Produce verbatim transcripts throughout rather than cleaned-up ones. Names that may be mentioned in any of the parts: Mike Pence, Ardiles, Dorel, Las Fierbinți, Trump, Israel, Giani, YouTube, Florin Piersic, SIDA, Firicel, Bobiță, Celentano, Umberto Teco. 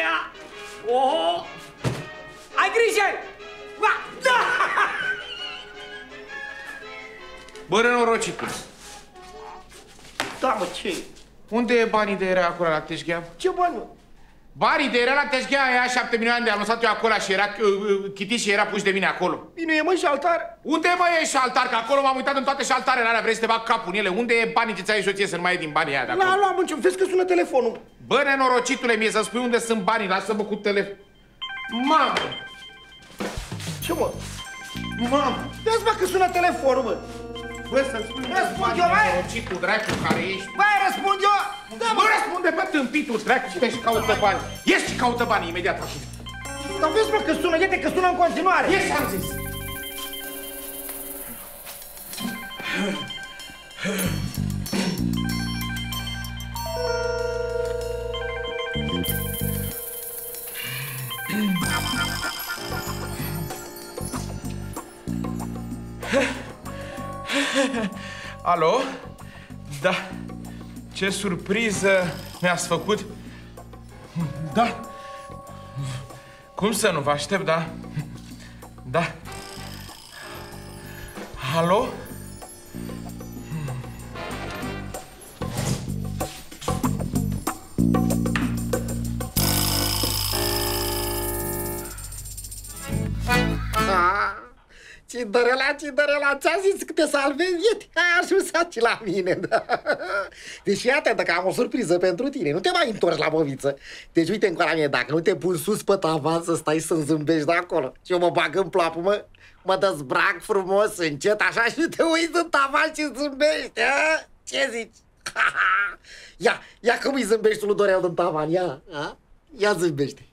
aia! Oho! Ai grijă! Ba, da! Bă, renorocitule! Da, mă, ce? Unde e banii de era acolo la Teșghea? Ce bani, mă? Banii de era la Teșghea aia șapte milioane de am lăsat eu acolo și era uh, chitit și era puși de mine acolo. Bine, e, mă, șaltar? Unde, mă, e șaltar? Că acolo m-am uitat în toate șaltarele alea, vrei să te bag capul în ele. Unde e banii ce ți-ai ieșit să nu mai e din banii aia de acolo? La, luam, mă, vezi că sună telefonul. Bă, nenorocitule, mie să-mi spui unde sunt banii, lasă-mă cu telefon. Mamă! Ce, mă? Mamă! Vezi, mă, că sună telefonul, mă. Bă, să-mi spui răspunde unde e banii, dracu, care ești? Bă, răspund eu! Da, bă, răspunde, bă, tâmpitul, dracu, ieși și caută bani. Ieși și caută bani imediat așa. Dar vezi, mă, că sună, iete, că sună în continuare. Ieși, am zis. Alo? Da. Ce surpriză mi-ați făcut. Da. Cum să nu vă aștept, da? Da. Alo? Ce Dorela, ce Dorela, ți-a zis că te salvezi, iete, ai ajunsat și la mine, da. Deci fii atentă că am o surpriză pentru tine, nu te mai întorci la Bobiță. Deci uite încă la mine, dacă nu te pun sus pe tavan să stai să-mi zâmbești de acolo și eu mă bag în plapă, mă, mă dezbrac frumos, încet, așa, și te uiți în tavan și zâmbești, a? Ce zici? Ia, ia cum îi zâmbești lui Dorel din tavan, ia, a? Ia zâmbește.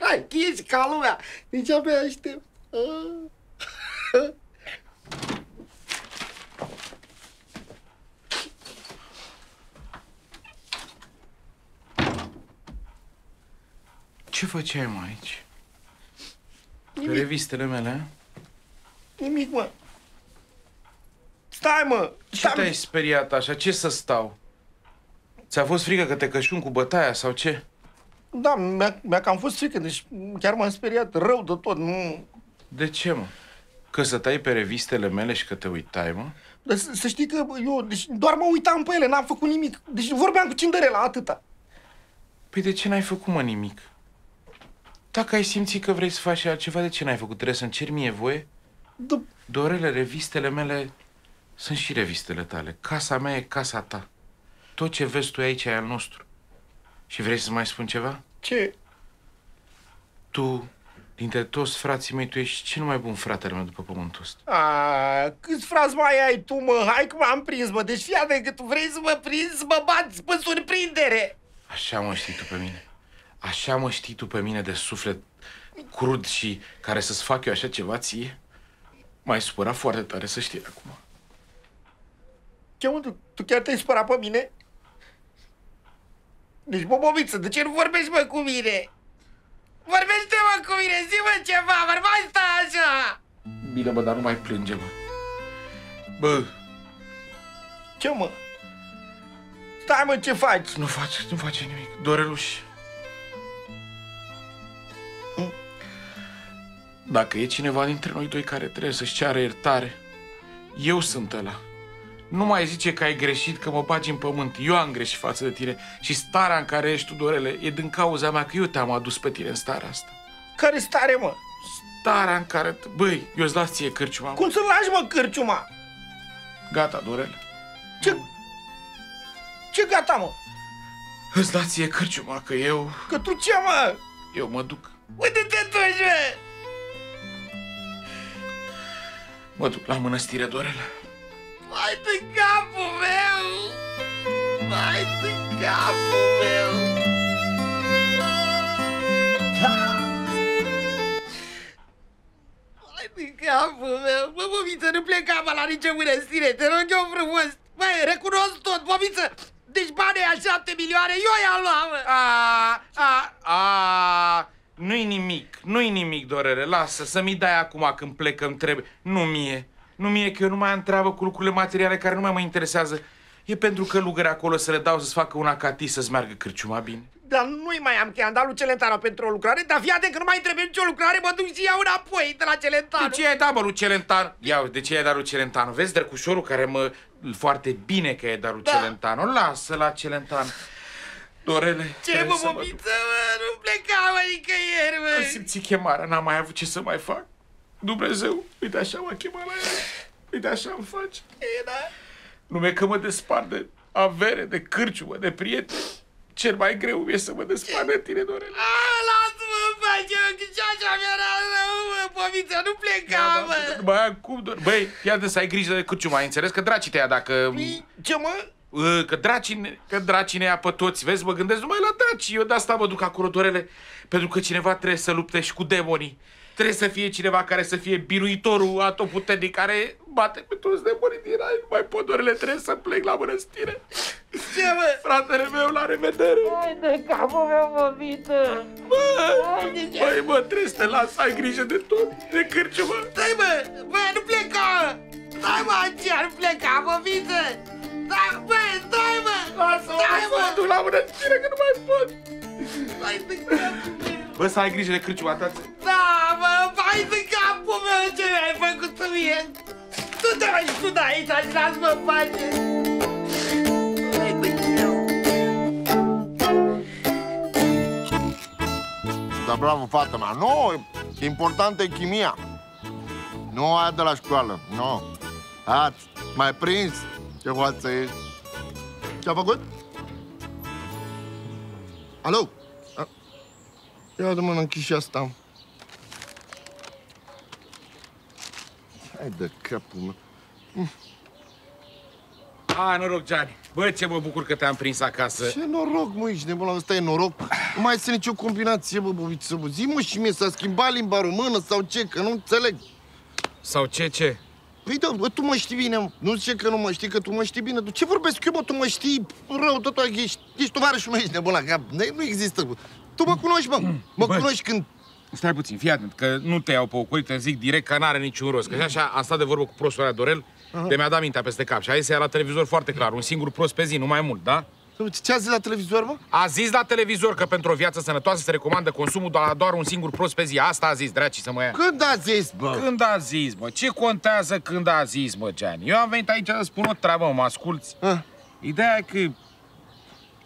Hai, ești ca lumea, deci abia aștept. Ce făceai, mă, aici? Nimic. Pe revistele mele? Nimic, mă. Stai, mă! Ce te-ai speriat așa? Ce să stau? Ți-a fost frică că te cășun cu bătaia sau ce? Da, mi-a cam fost frică, deci chiar m-am speriat rău de tot, nu... De ce, mă? Că să tai pe revistele mele și că te uitai, mă? Dar să știi că eu deci, doar mă uitam pe ele, n-am făcut nimic. Deci vorbeam cu Cinderela, atâta. Păi de ce n-ai făcut, mă, nimic? Dacă ai simțit că vrei să faci altceva, de ce n-ai făcut? Trebuie să-mi ceri mie voie? Da. Dorele, revistele mele sunt și revistele tale. Casa mea e casa ta. Tot ce vezi tu aici e al nostru. Și vrei să mai spun ceva? Ce? Tu... Dintre toți frații mei, tu ești cel mai bun fratele meu după pământul ăsta. Aaaa, câți frați mai ai tu, mă? Hai că m-am prins, mă. Deci, fii atent, că tu vrei să mă prinzi, mă bați pe surprindere. Așa mă știi tu pe mine. Așa mă știi tu pe mine de suflet crud și care să-ți fac eu așa ceva ție? M-ai supărat foarte tare, să știi acum. Ce, mă, tu, tu chiar te-ai supărat pe mine? Deci, bă, Bobiță, de ce nu vorbești, mă, cu mine? Vorbește-mă cu mine, zi-mă ceva, vorba-i sta așa! Bine, bă, dar nu mai plânge, mă. Bă! Ce, mă? Stai, mă, ce faci? Nu faci, nu faci nimic. Doreluș. Hm? Dacă e cineva dintre noi doi care trebuie să-și ceară iertare, eu sunt ăla. Nu mai zice că ai greșit, că mă bagi în pământ. Eu am greșit față de tine și starea în care ești tu, Dorele, e din cauza mea că eu te-am adus pe tine în starea asta. Care stare, mă? Starea în care... Băi, eu îți las ție cârciuma. Cum să-l lași, mă, cârciuma? Gata, Dorele. Ce... Ce gata, mă? Îți las ție cârciuma, că eu... Că tu ce, mă? Eu mă duc. Unde te duci, mă? Mă duc la mănăstire, Dorele. Vai de capul meu! Vai de capul meu! Vai de capul meu! Bă, Bobiță, nu pleca, mă, la nicio mănăstire, te rog eu frumos! Băi, recunosc tot, Bobiță! Deci banii aia șapte milioane, eu i-am luat, mă! Aaaa, aaaa, aaaa! Nu-i nimic, nu-i nimic, Dorele, lasă, să-mi dai acum când plec, îmi trebuie, nu mie. Nu mie, că eu nu mai am treabă cu lucrurile materiale care nu mai mă interesează. E pentru că călugări acolo să le dau să-ți facă una ca tii, să-ți meargă cârciuma bine. Dar nu-i mai am cheia, am dat lui Celentano pentru o lucrare, dar fii atent că nu mai trebuie nicio lucrare, mă duc și iau înapoi de la Celentano. De ce ai dat, mă, lui Celentano? Ia, de ce ai dat lui Celentano? Vezi, drăcușorul care mă... Foarte bine că ai dat lui da. Celentano. Lasă la Celentano. Dorele, ce, mă, Bobiță, nu pleca, mă, nicăieri, mă. Am simțit chemarea, n-am mai avut ce să mai fac. Dumnezeu, uite așa mă chema la el. Uite așa îmi face. E, da. Numai că mă despart de avere, de cârciumă, de prieteni. Cel mai greu e să mă despart de tine, Dorele. Ah, lasă-mă, băi, că și așa mi-a rău, mă, Bobiță, nu pleca, mă. Băi, acum, Dorele, băi, iată să ai grijă de cârciuma, înțeles? Că dracii te ia dacă... Ce, mă? Că dracii, că dracii ne ia pe toți. Vezi, mă gândesc numai la draci. Eu de asta mă duc acolo, Dorele, pentru că cineva trebuie să lupte și cu demonii. Trebuie să fie cineva care să fie biruitorul atoputernic, care bate pe toți demonii din ai. Nu mai pot, Dorele, trebuie să plec la mănăstire. Ce, mă? Fratele meu, la revedere! Hai de capul meu, Bobiță! Băi, mă, trebuie să te las, ai grijă de tot, de cârciumă. Stai, mă, băi, nu pleca! Stai, mă, aceea, nu pleca, Bobiță! Da, bă, stai, mă! Lasă-mă, mă duc la mănăstire, că nu mai pot! Hai de capul meu! Bă, să ai grijă de cârciuma ta. Da, mă, hai de capul meu, ce mi-ai făcut tu mie! Tu te mai știu de aici, și las-mă în pace! Hai de capul! Dar bravo, fata mea, nu, e importantă e chimia. Nu aia de la școală, nu. Ați mai prins? Ce hoață ești? Ce-a făcut? Alo? Ia de mână, închis și asta. Hai de capul meu. A, noroc, Giani. Bă, ce mă bucur că te-am prins acasă. Ce noroc, mă, ești nebun, ăsta e noroc. Nu mai este nicio combinație, bă, Bobiță. Zi-mă și mie, s-a schimbat limba română sau ce, că nu înțeleg. Sau ce, ce? Păi da, bă, tu mă știi bine, mă. Nu zice că nu mă știi, că tu mă știi bine. Ce vorbesc eu, mă, tu mă știi rău, tot așa, ești, ești tovarășul meu, ești nebun la cap. Nu există, bă. Tu mă cunoști, mă. Mă bă, cunoști când... Stai puțin, fii atent, că nu te iau pe ocoli, te zic direct că n-are niciun rost. Că și așa am stat de vorbă cu prostul ăla Dorel, aha, de mi-a dat mintea peste cap. Și aia se ia la televizor foarte clar, un singur prost pe zi, nu mai mult, da? Ce a zis la televizor, mă? A zis la televizor că pentru o viață sănătoasă se recomandă consumul doar, doar un singur prost pe zi. Asta a zis, dracii să mă ia. Când a zis, bă? Când a zis, bă? Ce contează când a zis, mă, Giani? Eu am venit aici să spun o treabă, mă, mă asculți? A. Ideea e că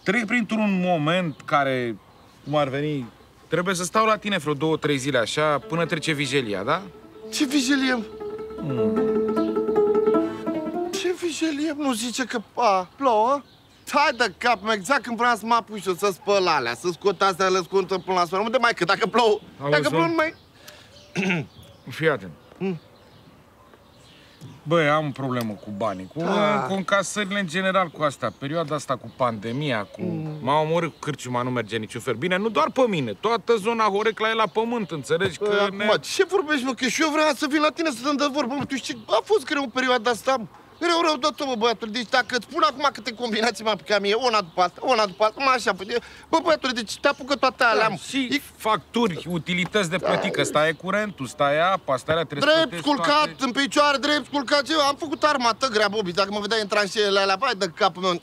trec printr-un moment care, cum ar veni, trebuie să stau la tine vreo două, trei zile așa, până trece vijelia, da? Ce vijelie? Mm. Ce vijelie? Nu zice că a, plouă? Hai de cap, mă, exact când vreau să mă apuc și să spăl alea, să scot astea, le scotă până la soare. Unde mai că dacă plouă, dacă plouă, nu mai... Fii atent. Hmm? Băi, am o problemă cu banii, cu, ah. cu încasările în general, cu asta. Perioada asta cu pandemia, cu... M-a mm. omorât cu cârciuma, nu merge niciun fel. Bine, nu doar pe mine, toată zona Horecla e la pământ, înțelegi? Bă, că ne... Mă, ce vorbești, mă, că și eu vreau să vin la tine să-mi dă vorbă. Tu știi, a fost greu în perioada asta. Rău, rău, tot bă, băiatul, deci dacă îți spun acum câte combinații m-a apucat mie, una după asta, una după asta, mai așa, bă, băiatul, deci te apucă toate alea. Da, și e... facturi, utilități de plătit, că stai curentul, stai apa, stai alea, trebuie drept, să plătești culcat, toate... în picioare, drept, culcat, eu am făcut armată grea, Bobi, dacă mă vedeai în tranșeele alea, bai, dă capul meu.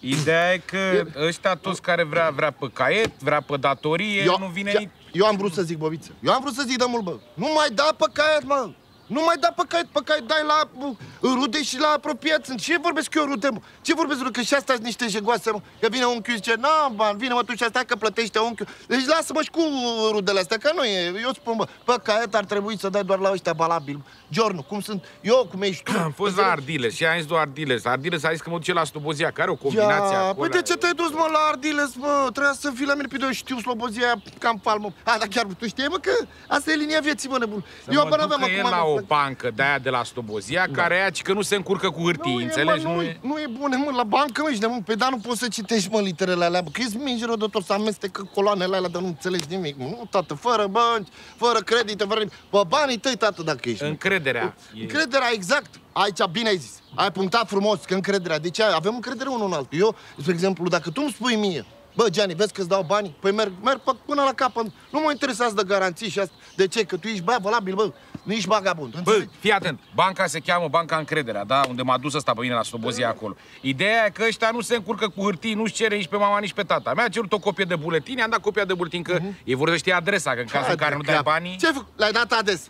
Ideea e că ăștia toți care vrea, vrea pe caiet, vrea pe datorie, eu, nu vine nici... Eu am vrut să zic, Bobiță, eu am vrut să zic de mult, bă, nu mai da pe caiet, mă. Nu mai da pe caiet, pe caiet dai la rude și la apropiați. Ce vorbesc eu, rude, mă? Ce vorbesc, rude? Că și astea sunt niște jegoase, mă. Că vine unchiul și zice, n-am bani, vine, mă, tu și astea că plătește unchiul. Deci lasă-mă și cu rudele astea, că nu e. Eu spun, mă, pe caiet ar trebui să dai doar la ăștia balabili. Giorno, cum sunt eu, cum ești tu? Am fost la Ardiles și am zis doar Ardiles. Ardiles a zis că mă duce la Slobozia, care o combinație acolo. Păi de ce te-ai dus, mă, la Ardiles, mă? Trebuia să fii la mine, pe eu știu Slobozia cam palmă. A, dar chiar tu știi, mă, că asta e linia vieții, mă, nebun. Eu abia n-aveam acum o bancă de aia de la Slobozia, da, care aia, ci că nu se încurcă cu hârtii, nu înțelegi? E, mă, nu, nu, e... nu e bune, mă, la bancă, mă, ești nebun. Pe da, nu poți să citești, mă, literele alea, bă, că ești mingi rădător să amestecă coloanele alea, dar nu înțelegi nimic, mă. Nu, tată, fără bănci, fără credite, fără nimic. Bă, banii tăi, tată, dacă ești. Încrederea. E... Încrederea, exact. Aici, bine ai zis. Ai punctat frumos că încrederea. Deci avem încredere unul în altul. Eu, de exemplu, dacă tu îmi spui mie, bă, Giani, vezi că îți dau bani? Păi merg, merg până la capăt. Nu mă interesează de garanții și asta. De ce? Că tu ești băiat valabil, bă. nu ești vagabund. Bă, fii atent. Banca se cheamă Banca Încrederea, da? Unde m-a dus ăsta pe mine la Slobozia acolo. Ideea e că ăștia nu se încurcă cu hârtii, nu-și cere nici pe mama, nici pe tata. Mi-a cerut o copie de buletin, i-am dat copia de buletin, că uh-huh. ei vor să știe adresa, că în cazul în care nu dai banii... Ce ai făcut? L-ai dat adres.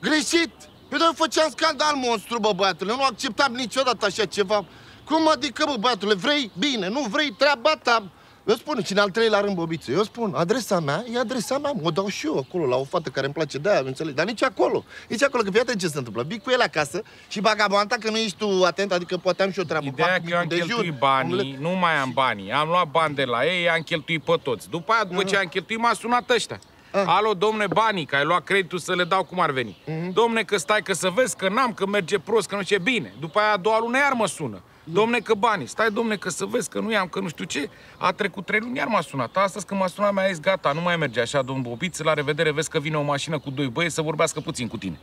Greșit! Eu nu făceam scandal monstru, bă, băiatule. Nu acceptam niciodată așa ceva. Cum adică, bă, băiatule, vrei? Bine, nu vrei? Treaba ta. Eu spun, și în al treilea rând, Bobiță, eu spun, adresa mea e adresa mea, mă dau și eu acolo la o fată care îmi place de aia, înțelegi? Dar nici acolo, nici acolo, că fiate ce se întâmplă, bic cu el acasă și vagabonta că nu ești tu atent, adică poate am și o treabă. Ideea fac, că eu am cheltuit banii, le... nu mai am banii, am luat bani de la ei, i-am cheltuit pe toți. După aia, după uh-huh. ce am cheltuit, m-a sunat ăștia. Uh-huh. Alo, domne, banii, că ai luat creditul să le dau cum ar veni. Uh-huh. Domne, că stai, că să vezi, că n-am, că merge prost, că nu știu bine. După aia, a doua lună iar mă sună. Domne, că banii, stai, domne, că să vezi că nu i-am, că nu știu ce. A trecut trei luni, iar m-a sunat. Astăzi când m-a sunat, mi-a zis, gata, nu mai merge așa, domn Bobiță, la revedere, vezi că vine o mașină cu doi băieți să vorbească puțin cu tine.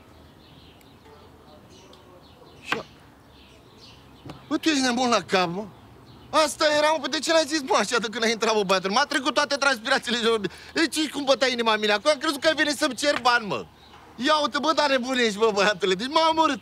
Bă, tu ești nebun la cap, mă? Asta era, mă, de ce n-ai zis, bă, așa, de când ai intrat, bă, băiatul? M-a trecut toate transpirațiile. Deci își cumpăta inima mine, acum am crezut că ai venit să-mi cer bani, mă. Ia uite, bă, dar nebunești, bă, băiatule, deci m-am omorât.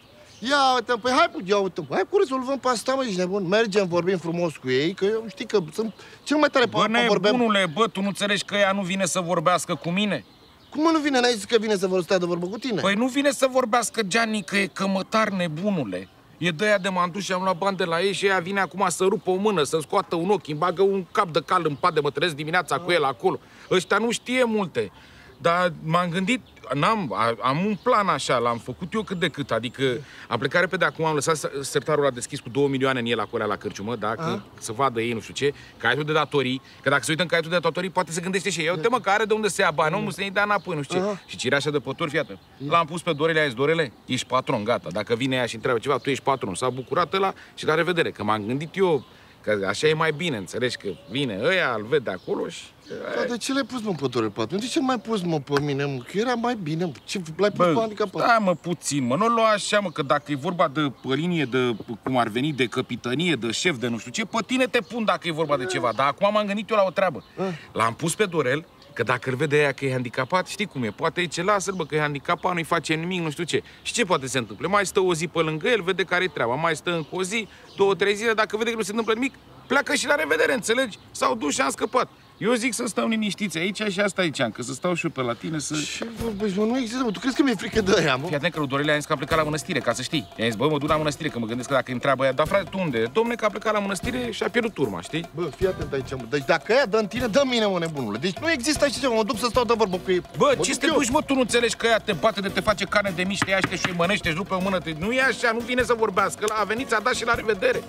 Ia uite-mă, păi hai, ia uite-mă, hai cu rezolvăm pe asta, mă, ești nebun. Mergem, vorbim frumos cu ei, că eu știi că sunt cel mai tare pe vorbim. Bă, nebunule, bă, tu nu înțelegi că ea nu vine să vorbească cu mine? Cum nu vine? N-ai zis că vine să vor stea de vorbă cu tine? Păi nu vine să vorbească, Giani, că e cămătar, nebunule. E de-aia de m-am dus și am luat bani de la ei și ea vine acum să rupă o mână, să-mi scoată un ochi, îmi bagă un cap de cal în pat de mă trezesc dimineața cu el acolo. Ăștia nu știe multe. Dar m-am gândit, am am un plan așa, l-am făcut eu cât de cât, adică am plecat repede acum, am lăsat sertarul ăla deschis cu două milioane în el acolo la cârciumă, da? Că să vadă ei, nu știu ce, caietul de datorii, că dacă se uită în caietul de datorii, poate se gândește și ei, uite mă, că are de unde să ia bani, omul să-i dea înapoi, nu știu ce. Și cireașa de pături, fiată, l-am pus pe Dorele, a zis, Dorele, ești patron, gata, dacă vine ea și întreabă ceva, tu ești patron, s-a bucurat ăla și la revedere, că m-am gândit eu, că așa e mai bine, înțelegi, că vine ăia, îl vede acolo și... Dar de ce l-ai pus, mă, pe Dorel patru? De ce l-ai pus, mă, pe mine, mă? Că era mai bine, mă. Ce l-ai pus pe handicapat? Da, mă, puțin, mă. Nu lua așa, mă, că dacă e vorba de linie, de cum ar veni, de capitanie, de șef, de nu știu ce, pe tine te pun dacă e vorba de ceva. Dar acum m-am gândit eu la o treabă. L-am pus pe Dorel, că dacă îl vede ea că e handicapat, știi cum e, poate e ce lasă, bă, că e handicapat, nu-i face nimic, nu știu ce. Și ce poate se întâmple? Mai stă o zi pe lângă el, vede care-i treaba, mai stă încă o zi, două, trei zile, dacă vede că nu se întâmplă nimic, pleacă și la revedere, înțelegi? S-au dus și am scăpat. Eu zic să stau liniștiți aici și asta aici, că să stau și eu pe la tine să... Ce vorbești, mă, nu există, mă, tu crezi că mi-e frică de aia, mă? Fii atent că lui Dorele a zis că a plecat la mănăstire, ca să știi. I-a zis, bă, mă duc la mănăstire, că mă gândesc că dacă îmi întreabă ea, dar frate, tu unde? Domne, că a plecat la mănăstire și a pierdut urma, știi? Bă, fii atent aici, mă, deci dacă ea dă în tine, dă mine, mă, nebunule. Deci nu există așa ceva, mă duc să stau de vorbă cu ei. Bă, ce te duci, mă, tu nu înțelegi că ea te bate de te face carne de miște, iaște și mănește, își rupe o mână, te... nu e așa, nu vine să vorbească, la a venit, ți-a dat și la revedere.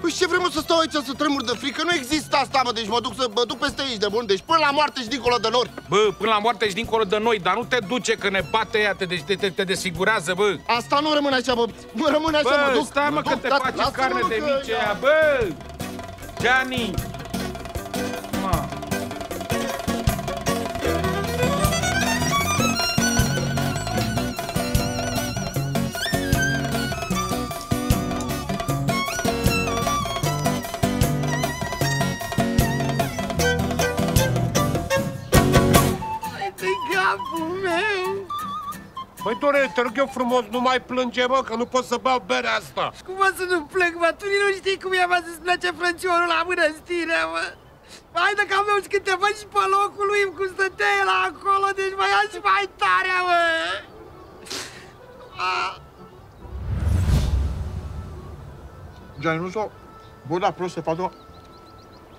Păi ce vrem să stau aici să tremur de frică? Nu există asta, mă, deci mă duc să mă duc peste aici de bun, deci până la moarte și dincolo de noi. Bă, până la moarte și dincolo de noi, dar nu te duce că ne bate ea, te, te, te, te desfigurează, bă. Asta nu rămâne așa, bă, nu rămâne așa, bă, mă duc. Stai, mă, că te face carne de mici aia, bă! Giani! Băi, Dorel, te rog eu frumos, nu mai plânge, mă, că nu pot să beau berea asta. Cum mă să nu plâng, mă? Tu nu știi cum i-am să-ți place frățiorul la mănăstire, mă? Hai de cam eu și când te văd și pe locul lui, cum stătea el acolo, deci mă ia și mai tare, mă! Gianni, nu s-o... Bă, da, prost, se fată,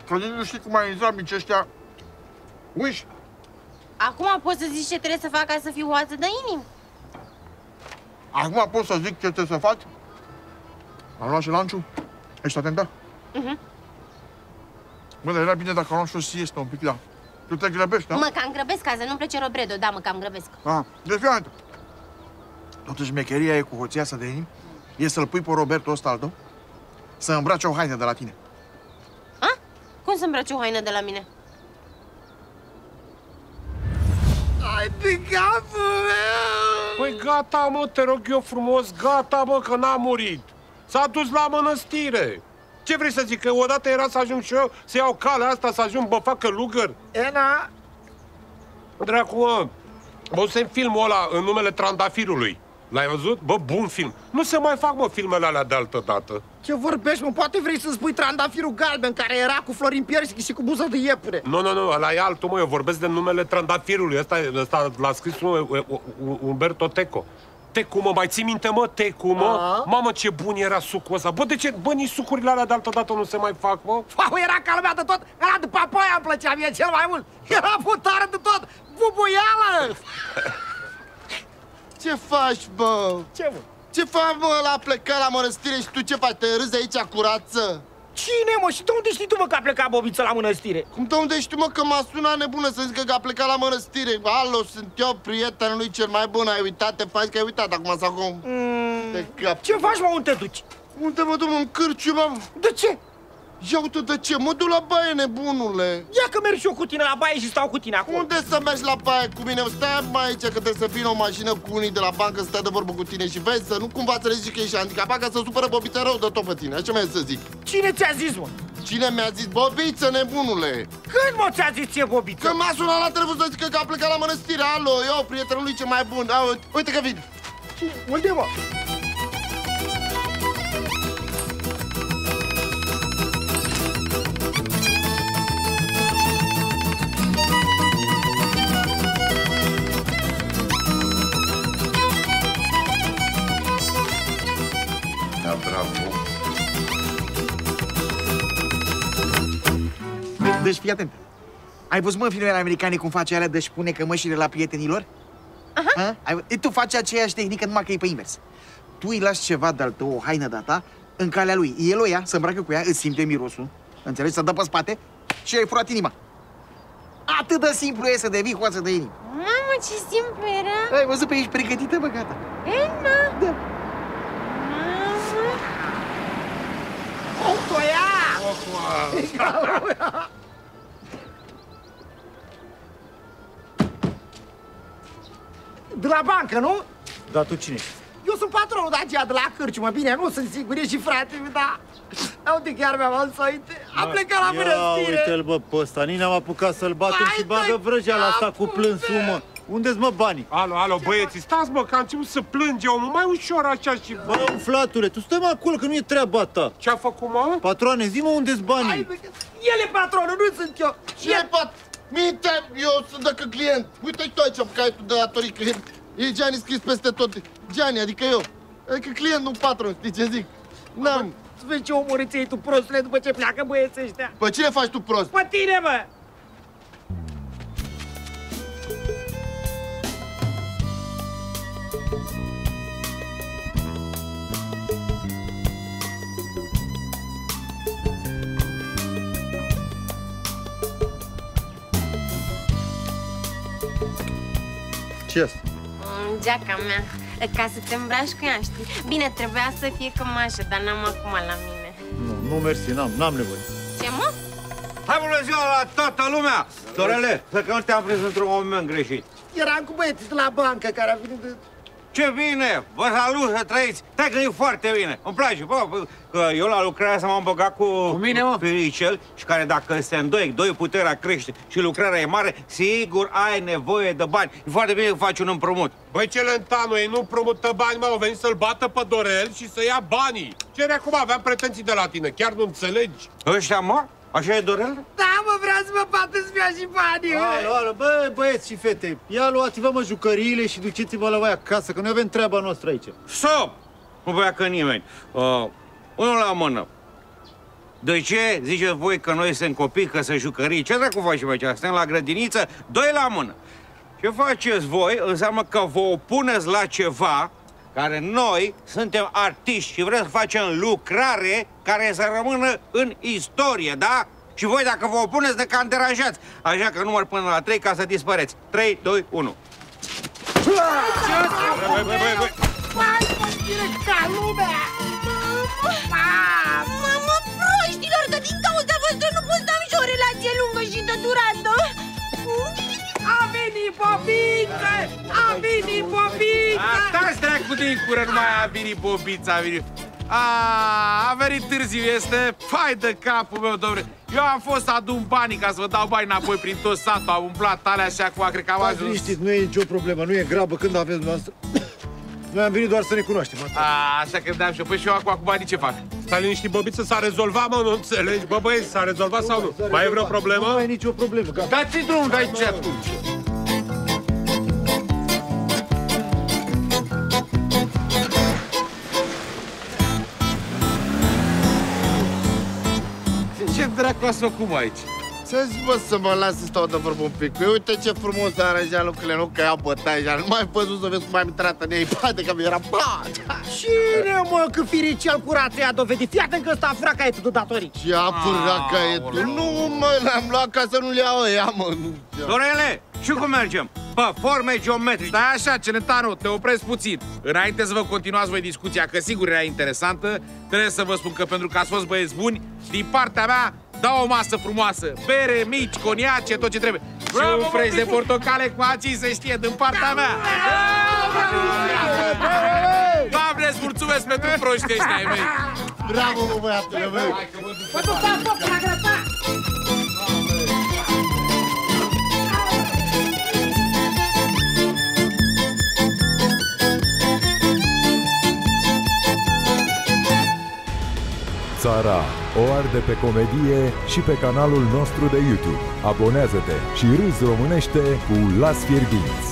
că nu știi cum ai izramici ăștia... uiși. Acum poți să zici ce trebuie să fac ca să fiu oață de inimă? Acum pot să zic ce trebuie să faci? Am luat și lanciul. Ești atentă? Mhm. Bă, dar era bine dacă am luat și o siestă un pic, da. Tu te grăbești, da? Mă, cam grăbesc ca să nu-mi plece Robredo. Da, mă, cam grăbesc. Aha. Deci, fii atent. Totuși, mecheria e cu hoția asta de inimă. E să-l pui pe Roberto ăsta al tău, să îmbrace o haină de la tine. A? Cum să îmbrace o haină de la mine? Hai de capul meu! Păi gata, mă, te rog eu frumos, gata, mă, că n-a murit. S-a dus la mănăstire. Ce vrei să zic, că odată era să ajung și eu să iau calea asta, să ajung, bă, facă lugăr? Ena! Dracu, mă, mă, să-mi filmul ăla în numele trandafirului. L-ai văzut? Bă, bun film. Nu se mai fac, mă, filmele alea de altă dată. Ce vorbești, mă? Poate vrei să-mi spui Trandafirul Galben, care era cu Florin Piersic și cu buza de iepure. Nu, nu, nu, ăla e altul, mă. Eu vorbesc de numele Trandafirului. Ăsta, ăsta l-a scris Umberto Teco. Tecu, mă, mai ții minte, mă? Tecu, mă? A -a. Mamă, ce bun era sucul ăsta. Bă, de ce? Bă, nici sucurile alea de altă dată nu se mai fac, mă? Fau, era ca lumea de tot. Ăla de papaya îmi plăcea mie cel mai mult. Era putară de tot. Bubuială! Ce faci, bă? Ce, bă? Ce faci, bă, ăla a plecat la mănăstire și tu ce faci? Te râzi aici, curață? Cine, mă? Și de unde știi tu, mă, că a plecat Bobiță la mănăstire? Cum de unde știi, mă, că m-a sunat nebună să zică că a plecat la mănăstire? Alo, sunt eu prietenul lui cel mai bun, ai uitat, te faci că ai uitat acum sau cum? Mm. Te cap. Ce faci, mă, unde te duci? Unde mă duc, mă, în cârciu, mă? De ce? Ia uite de ce, mă duc la baie, nebunule! Ia că merg și eu cu tine la baie și stau cu tine acum! Unde să mergi la baie cu mine? Stai mai aici, că trebuie să vină o mașină cu unii de la bancă să stea de vorbă cu tine și vezi să nu cumva să le zici că ești handicapat, ca să supără Bobiță rău de tot pe tine, așa mai să zic. Cine ți-a zis, mă? Cine mi-a zis? Bobiță, nebunule! Când, mă, ți-a zis ție, Bobiță? Că m-a sunat la telefon să zică că a plecat la mănăstire, alo, eu, prietenul lui ce mai bun, au, uite că vin! Unde, mă? Deci fii atent. Ai văzut, mă, filmele americane cum face alea de-și pune cămășile la prietenilor? Aha. Ai, e, tu faci aceeași tehnică, numai că e pe invers. Tu îi lași ceva de-al tău, o haină de-a ta, în calea lui. El o ia, se îmbracă cu ea, îți simte mirosul, înțelegi, să dă pe spate și ai furat inima. Atât de simplu e să devii hoață de inimă. Mamă, ce simplu era! Ai văzut pe aici pregătită, bă, gata. E, na. Da. Mamă! De la bancă, nu? Da, tu cine ești? Eu sunt patronul de aceea de la cârciumă, bine, nu sunt singure și frate, dar... Uite, chiar mi-am adus, uite, a plecat la mănăstire. Ia uite-l, bă, pe ăsta, n-am apucat să-l batem și bagă vrăjeala asta cu plânsul, mă. Unde-s, mă, banii? Alo, alo, băieții, stați, mă, că am ținut să plânge omul mai ușor așa și... Bă, umflature, tu stai, mă, acolo, că nu e treaba ta. Ce-a făcut, mă? Patroane, zi, mă, unde-s banii? El e patronul, nu sunt eu. Ce pat... Minte, eu sunt dacă client. Uite-i tu aici, că ai tu de datorii client. E Giani scris peste tot. Giani, adică eu. Adică client, nu patron, știi ce zic? N-am... Să vezi ce omorâți ei tu, prostule, după ce pleacă băieții ăștia. Păi cine faci tu prost? Pe tine, mă! Ce asta? Geaca mea, ca să te îmbraci cu ea, știi? Bine, trebuia să fie cămașă, dar n-am acum la mine. Nu, nu, mersi, n-am, n-am nevoie. Ce, mă? Hai, bună ziua la toată lumea! Dorele, să că nu te-am prins într-un moment greșit. Eram cu băieții de la bancă care a venit de... Ce bine! Vă salut să trăiți! Stai că e foarte bine! Îmi place, bă, că eu la lucrarea asta m-am băgat cu... Cu mine, mă? Firicel, și care dacă se îndoic, doi puterea crește și lucrarea e mare, sigur ai nevoie de bani. E foarte bine că faci un împrumut. Băi, Celentano, ei nu împrumută bani, mă, au venit să-l bată pe Dorel și să ia banii. Cere acum, aveam pretenții de la tine, chiar nu înțelegi? Ăștia, mă? Așa e, Dorel? Da, mă, vreau să mă bată să-mi ia și banii, mă! Alo, alo, bă, băieți și fete, ia luați-vă, mă, jucăriile și duceți-vă la voi acasă, că noi avem treaba noastră aici. Stop! Nu pleacă nimeni. Uh, unul la mână. De ce ziceți voi că noi suntem copii, că sunt jucării? Ce dracu facem aici? Suntem la grădiniță? Doi la mână. Ce faceți voi înseamnă că vă opuneți la ceva care noi suntem artiști și vrem să facem lucrare care să rămână în istorie, da? Și voi, dacă vă opuneți, de cam deranjați. Așa că număr până la trei ca să dispăreți. trei, doi, unu. Băi, băi, băi! Mamă, proștilor, că din cauza voastră nu pot să am și o relație lungă și de durată. A venit Bobiță! A venit Bobiță! Asta-ți dracu din cură, numai a venit Bobiță, a venit... A venit târziu, este... Fai de capul meu, domnule! Eu am fost să adun banii ca să vă dau bani înapoi prin tot satul, am umplat alea și acum cred că am ajuns... Stați liniștit, nu e nicio problemă, nu e grabă, când aveți dumneavoastră... Noi am venit doar să ne cunoaștem. Asta. A, așa credeam și eu. Păi și eu acum, de ce fac? Stai liniștit, Bobiță, s-a rezolvat, mă, nu înțelegi? Bă, băieți, s-a rezolvat sau nu? Mai e vreo problemă? Nu mai e nicio problemă. Dați-i drumul, dai ce atunci. Ce dracu ați făcut aici? Să-ți văd să mă las să stau de vorbă un pic. Uite ce frumos s-a aranjat lucrurile, nu că iau bătaia. Nu mai văzut să vezi cum am intrat în ei, poate că mi era bata. Cine, mă, că Firicel curat i-a dovedit? Fii atent că ăsta furaca e tu de datorii. Ce a furaca e tu? Nu, mă, l-am luat ca să nu-l iau ăia, mă. Dorele, și cum mergem? Bă, forme geometrice. Dar așa, Celentano, te opresc puțin. Înainte să vă continuați voi discuția, că sigur era interesantă, trebuie să vă spun că pentru că ați fost băieți buni, din partea mea, dau o masă frumoasă, bere, mici, coniace, tot ce trebuie. Și un freș de portocale cu acii se știe din partea mea. Doamne, îți mulțumesc pentru proștești ai mei. Bravo, mă, băiatele mei. Mă duc la foc, la grăta. Țara o arde pe comedie și pe canalul nostru de YouTube. Abonează-te și râzi românește cu Las Fierbinți.